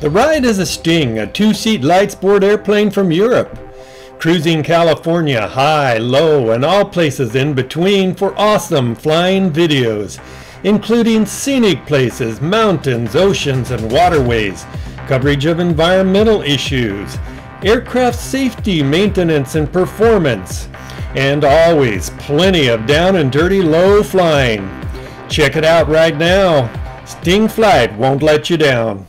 The ride is a Sting, a two-seat light sport airplane from Europe, cruising California high, low, and all places in between for awesome flying videos, including scenic places, mountains, oceans, and waterways, coverage of environmental issues, aircraft safety, maintenance, and performance, and always plenty of down and dirty low flying. Check it out right now. Sting Flight won't let you down.